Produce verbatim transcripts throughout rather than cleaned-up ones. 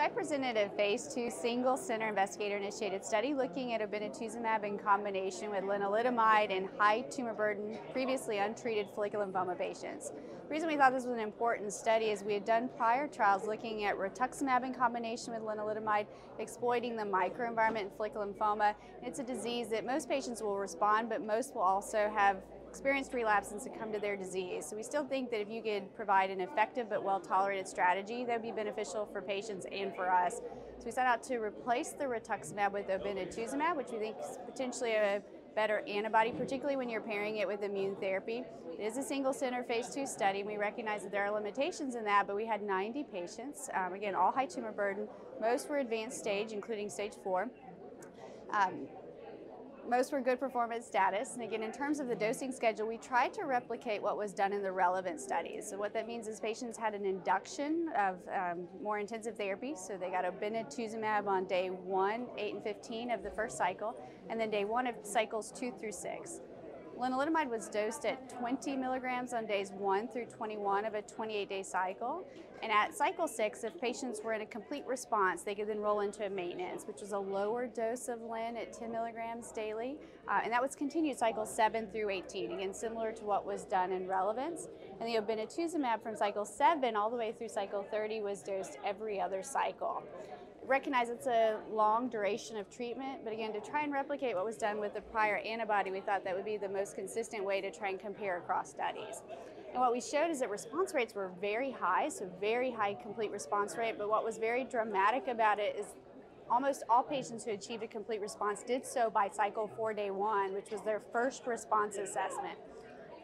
I presented a phase two single center investigator initiated study looking at obinutuzumab in combination with lenalidomide in high tumor burden, previously untreated follicular lymphoma patients. The reason we thought this was an important study is we had done prior trials looking at rituximab in combination with lenalidomide, exploiting the microenvironment in follicular lymphoma. It's a disease that most patients will respond, but most will also have experienced relapse and succumb to their disease. So we still think that if you could provide an effective but well-tolerated strategy, that would be beneficial for patients and for us. So we set out to replace the rituximab with obinutuzumab, which we think is potentially a better antibody, particularly when you're pairing it with immune therapy. It is a single center phase two study, and we recognize that there are limitations in that, but we had ninety patients, um, again, all high tumor burden. Most were advanced stage, including stage four. Um, Most were good performance status, and again, in terms of the dosing schedule, we tried to replicate what was done in the RELEVANCE studies. So what that means is patients had an induction of um, more intensive therapy, so they got obinutuzumab on day one, eight, and fifteen of the first cycle, and then day one of cycles two through six. Lenalidomide was dosed at twenty milligrams on days one through twenty-one of a twenty-eight day cycle. And at cycle six, if patients were in a complete response, they could then roll into a maintenance, which was a lower dose of len at ten milligrams daily. Uh, and that was continued cycle seven through eighteen, again, similar to what was done in RELEVANCE. And the obinutuzumab from cycle seven all the way through cycle thirty was dosed every other cycle. Recognize it's a long duration of treatment, but again, to try and replicate what was done with the prior antibody, we thought that would be the most consistent way to try and compare across studies. And what we showed is that response rates were very high, so very high complete response rate, but what was very dramatic about it is almost all patients who achieved a complete response did so by cycle four, day one, which was their first response assessment.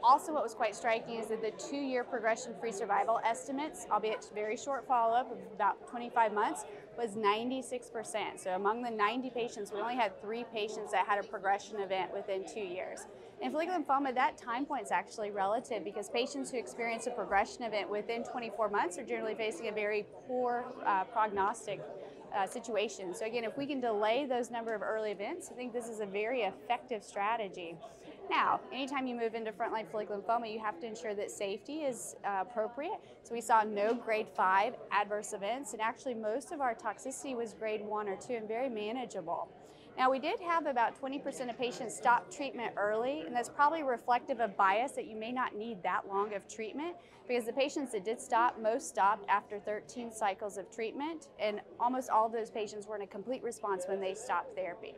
Also, what was quite striking is that the two-year progression-free survival estimates, albeit very short follow-up of about twenty-five months, was ninety-six percent. So among the ninety patients, we only had three patients that had a progression event within two years. In follicular lymphoma, that time point is actually relative because patients who experience a progression event within twenty-four months are generally facing a very poor uh, prognostic uh, situation. So again, if we can delay those number of early events, I think this is a very effective strategy. Now, anytime you move into frontline follicular lymphoma, you have to ensure that safety is uh, appropriate. So we saw no grade five adverse events, and actually most of our toxicity was grade one or two and very manageable. Now, we did have about twenty percent of patients stop treatment early, and that's probably reflective of bias that you may not need that long of treatment because the patients that did stop, most stopped after thirteen cycles of treatment, and almost all of those patients were in a complete response when they stopped therapy.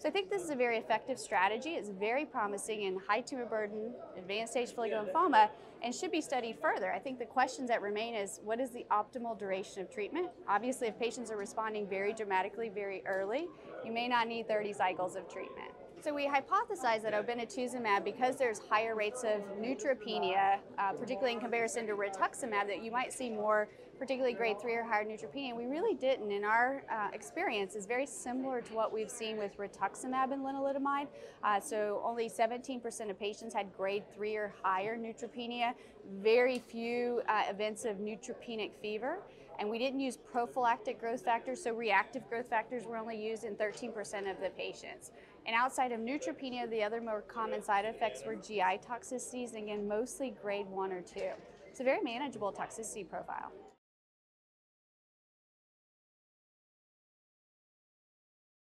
So I think this is a very effective strategy. It's very promising in high tumor burden, advanced stage follicular lymphoma, and should be studied further. I think the questions that remain is, what is the optimal duration of treatment? Obviously, if patients are responding very dramatically very early, you may not need thirty cycles of treatment. So we hypothesized that obinutuzumab, because there's higher rates of neutropenia, uh, particularly in comparison to rituximab, that you might see more, particularly grade three or higher neutropenia. We really didn't. In our uh, experience, is very similar to what we've seen with rituximab and lenalidomide. Uh, so only seventeen percent of patients had grade three or higher neutropenia. Very few uh, events of neutropenic fever. And we didn't use prophylactic growth factors, so reactive growth factors were only used in thirteen percent of the patients. And outside of neutropenia, the other more common side effects were G I toxicities, and again, mostly grade one or two. It's a very manageable toxicity profile.